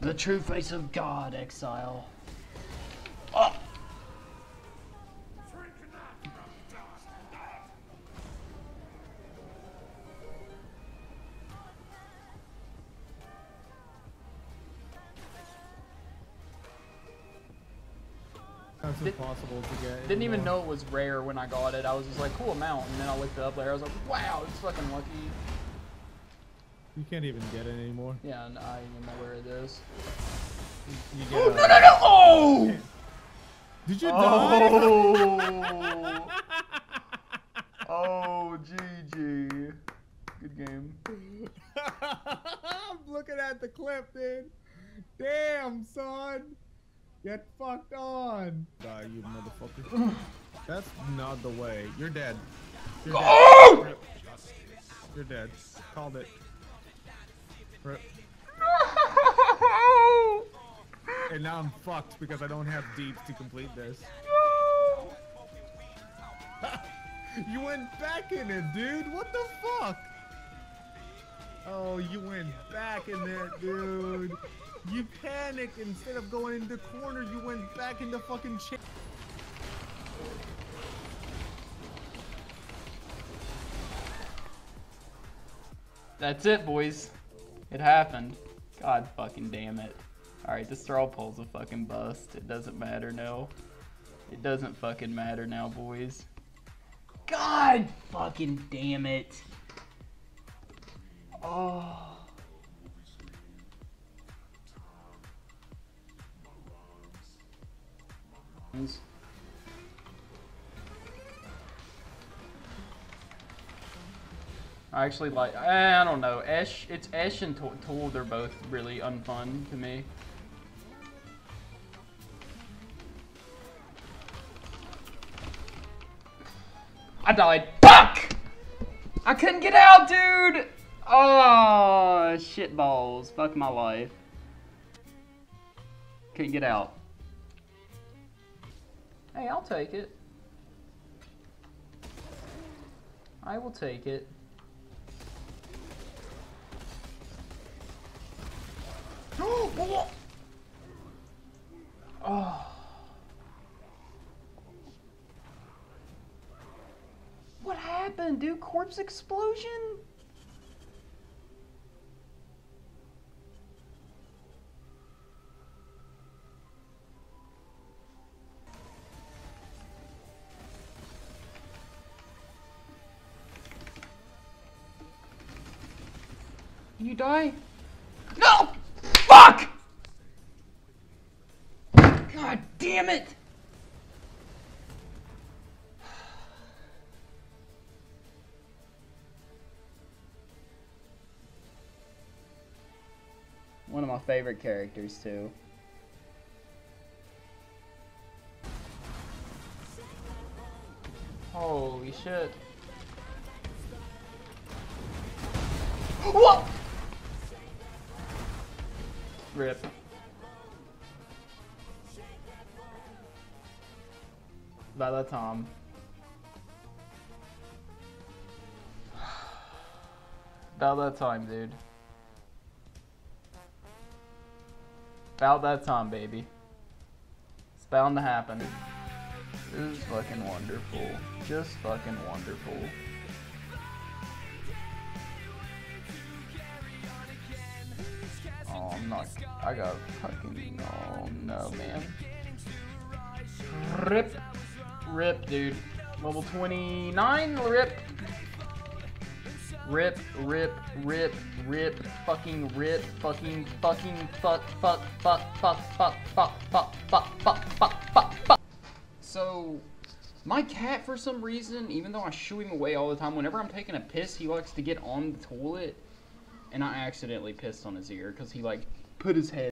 The true face of God, Exile. Oh. That's impossible to get. Didn't even know it was rare when I got it. I was just like, cool amount, and then I looked it up later. I was like, wow, it's fucking lucky. You can't even get it anymore. Yeah, and I don't even know where it is. You get oh, no, no, no! Oh! Did you die? Oh, GG. Good game. I'm looking at the clip, dude. Damn, son. Get fucked on. Die, you motherfucker. That's not the way. You're dead. You're dead. Oh! Rip. You're dead. Called it. Rip. No! And now I'm fucked because I don't have deeps to complete this. No! You went back in it, dude. What the fuck? Oh, you went back in there, dude. You panicked. Instead of going in the corner, you went back in the fucking chair. That's it, boys. It happened. God fucking damn it. Alright, this straw pole's a fucking bust. It doesn't matter now. It doesn't fucking matter now, boys. God fucking damn it. Oh. I actually like, I don't know, Esh, it's Esh and Tool, they're both really unfun to me. I died. Fuck! I couldn't get out, dude! Oh, shit balls. Fuck my life. Couldn't get out. Hey, I'll take it. I will take it. Oh! What happened, dude? Corpse explosion? You die? No! Fuck! God damn it! One of my favorite characters, too. Holy shit. What? Rip. Lala Tom. About that time, dude. About that time, baby. It's bound to happen. This is fucking wonderful. Just fucking wonderful. Oh, I'm not. I got fucking. Oh no, man. Rip, rip, dude. Level 29. Rip. Rip, rip, rip, rip. Fucking rip. Fucking fucking fuck fuck fuck fuck fuck fuck fuck fuck fuck fuck fuck fuck. So, my cat, for some reason, even though I shoo him away all the time, whenever I'm taking a piss, he likes to get on the toilet. And I accidentally pissed on his ear because he, like, put his head